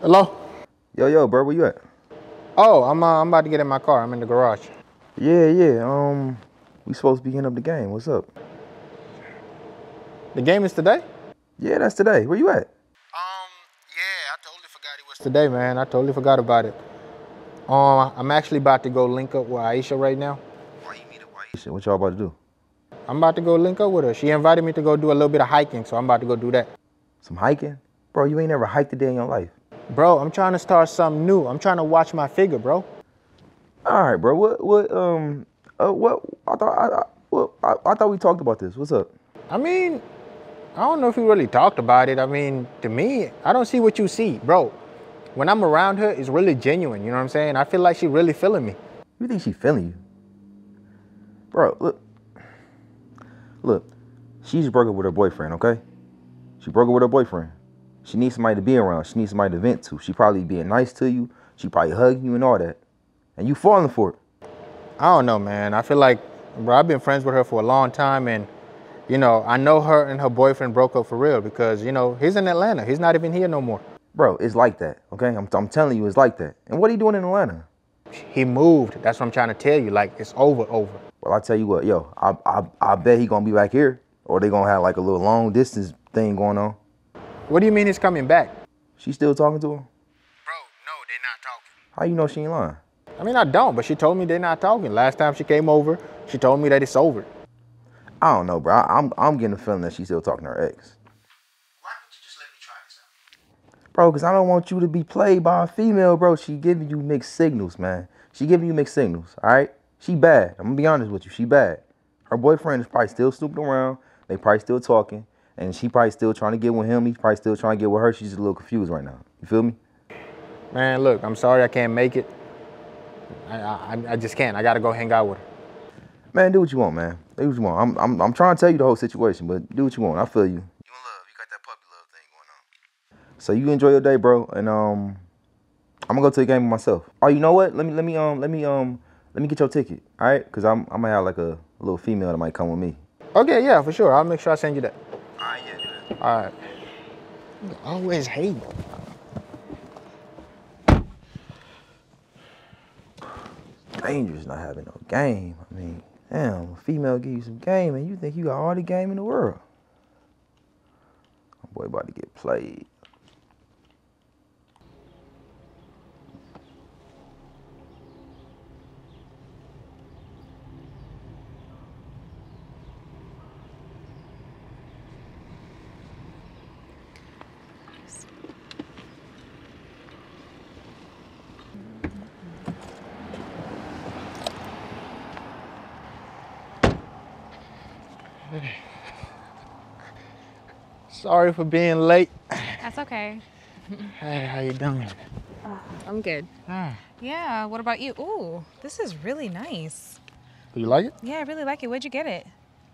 Hello? Yo, bro, where you at? Oh, I'm about to get in my car. I'm in the garage. Yeah. We supposed to be hitting up the game. What's up? The game is today? Yeah, that's today. Where you at? Yeah, I totally forgot it was today, man. I totally forgot about it. I'm actually about to go link up with Aisha right now. Why you meet up with Aisha? What y'all about to do? I'm about to go link up with her. She invited me to go do a little bit of hiking, so I'm about to go do that. Some hiking? Bro, you ain't never hiked a day in your life. Bro, I'm trying to start something new. I'm trying to watch my figure, bro. All right, bro. I thought we talked about this. What's up? I mean, I don't know if we really talked about it. I mean, to me, I don't see what you see, bro. When I'm around her, it's really genuine. You know what I'm saying? I feel like she really feeling me. You think she feeling you? Bro, look. She just broke up with her boyfriend, okay? She broke up with her boyfriend. She needs somebody to be around. She needs somebody to vent to. She probably being nice to you. She probably hugging you and all that. And you falling for it. I don't know, man. I feel like, bro, I've been friends with her for a long time. And, you know, I know her and her boyfriend broke up for real because, you know, he's in Atlanta. He's not even here no more. Bro, it's like that, okay? I'm telling you, it's like that. And what are you doing in Atlanta? He moved. That's what I'm trying to tell you. Like, it's over. Well, I tell you what, yo, I bet he gonna be back here. Or they gonna have like a little long distance thing going on. What do you mean he's coming back? She still talking to him? Bro, no, they're not talking. How you know she ain't lying? I mean, I don't, but she told me they're not talking. Last time she came over, she told me that it's over. I don't know, bro. I'm getting the feeling that she's still talking to her ex. Why don't you just let me try this out? Bro, because I don't want you to be played by a female, bro. She giving you mixed signals, man. She giving you mixed signals, all right? She bad. I'm going to be honest with you. She bad. Her boyfriend is probably still snooping around. They probably still talking. And she probably still trying to get with him. He's probably still trying to get with her. She's just a little confused right now. You feel me? Man, look, I'm sorry I can't make it. I just can't. I got to go hang out with her. Man, do what you want, man. Do what you want. I'm trying to tell you the whole situation, but do what you want. I feel you. You in love. You got that puppy love thing going on. So you enjoy your day, bro. And I'm going to go to the game myself. Oh, you know what? Let me get your ticket, all right? Because I might have like a little female that might come with me. Okay, yeah, for sure. I'll make sure I send you that. All right. You always hate. Dangerous not having no game. I mean, damn, a female give you some game and you think you got all the game in the world. My boy about to get played. Sorry for being late. That's okay. Hey, how you doing? I'm good. Yeah, what about you? Ooh, this is really nice. Do you like it? Yeah, I really like it. Where'd you get it?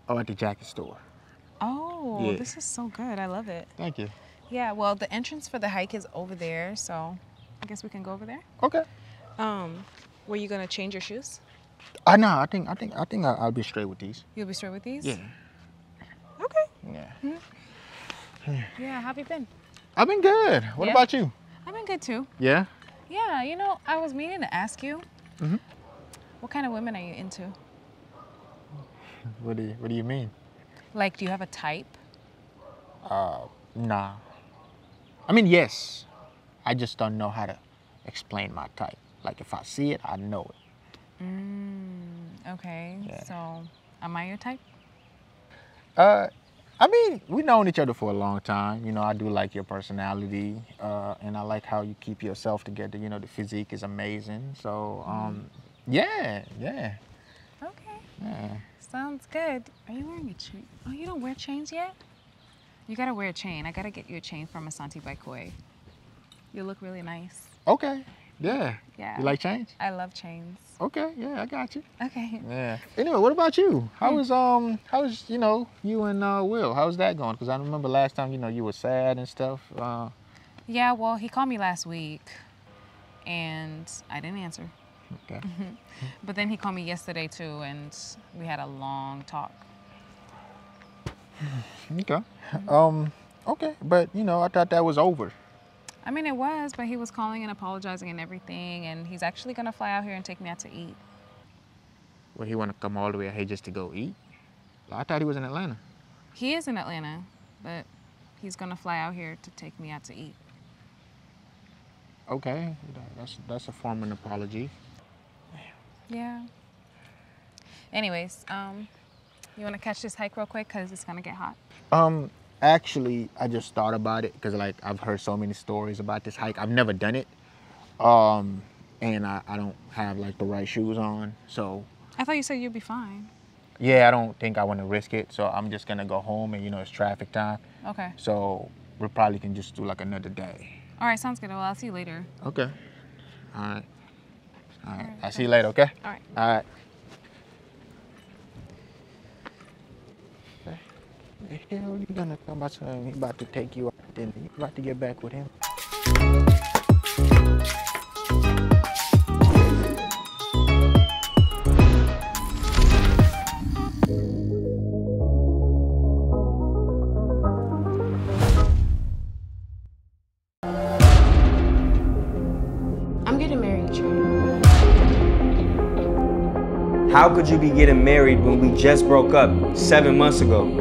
Oh, at the jacket store. Oh, yeah. This is so good. I love it. Thank you. Yeah, well, the entrance for the hike is over there, so I guess we can go over there. Okay. Were you gonna change your shoes? No, I think I'll be straight with these. You'll be straight with these? Yeah. Okay. Yeah. Yeah, how have you been? I've been good. What about you? I've been good too. Yeah? Yeah, you know, I was meaning to ask you, what kind of women are you into? What do you mean? Like, do you have a type? Nah. I mean, yes. I just don't know how to explain my type. Like, if I see it, I know it. Okay. Yeah. So, am I your type? I mean, we've known each other for a long time. You know, I do like your personality, and I like how you keep yourself together. You know, the physique is amazing. So, yeah. Okay. Yeah. Sounds good. Are you wearing a chain? Oh, you don't wear chains yet? You gotta wear a chain. I gotta get you a chain from Asante by Koi. You look really nice. Okay. Yeah. Yeah. You like chains? I love chains. Okay, yeah, I got you. Okay. Yeah. Anyway, what about you? How is you know, you and Will? How's that going? Because I remember last time, you know, you were sad and stuff. Yeah, well, he called me last week, and I didn't answer. Okay. But then he called me yesterday too, and we had a long talk. Okay. Okay, but you know, I thought that was over. I mean, it was, but he was calling and apologizing and everything, and he's actually gonna fly out here and take me out to eat. Well, he wanna come all the way out here just to go eat? Well, I thought he was in Atlanta. He is in Atlanta, but he's gonna fly out here to take me out to eat. Okay, that's a form of an apology. Yeah. Anyways, you wanna catch this hike real quick, cause it's gonna get hot? Actually, I just thought about it because, like, I've heard so many stories about this hike. I've never done it, and I don't have, like, the right shoes on, so. I thought you said you'd be fine. Yeah, I don't think I want to risk it, so I'm just going to go home and, you know, it's traffic time. Okay. So we probably can just do, like, another day. All right, sounds good. Well, I'll see you later. Okay. All right. All right. I'll see you later, okay? All right. All right. The hell are you gonna talk about something? He's about to take you out dinner. You about to get back with him. I'm getting married, Trey. How could you be getting married when we just broke up 7 months ago?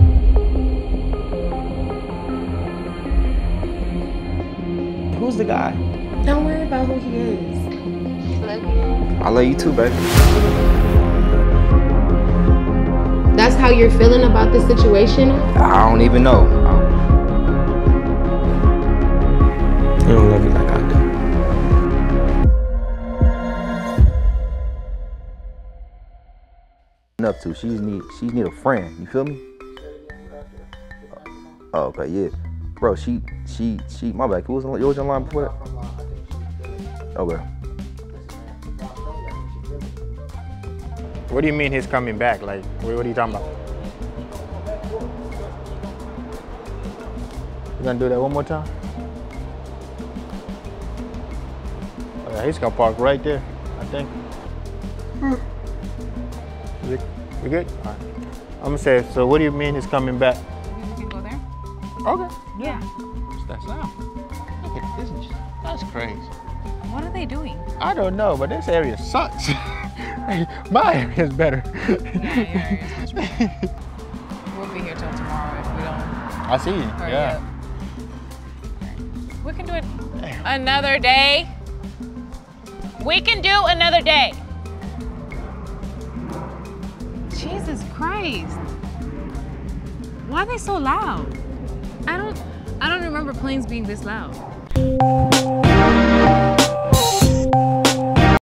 Who's the guy? Don't worry about who he is. Love you. I love you too, baby. That's how you're feeling about this situation? I don't even know. I don't love you like I do. Up to she need a friend. You feel me? Oh, okay, yeah. Bro, she, my bad, who was in line before that? Okay. What do you mean he's coming back? Like, what are you talking about? You gonna do that one more time? Oh, yeah, he's gonna park right there, I think. We good? All right. I'm gonna say, so what do you mean he's coming back? You can go there. Okay. Yeah. What's that sound? Look at this. That's crazy. What are they doing? I don't know, but this area sucks. My area is better. Yeah, your area is much better. We'll be here till tomorrow if we don't. I see you. Yeah. Up. We can do it another day. We can do another day. Jesus Christ. Why are they so loud? I don't remember planes being this loud.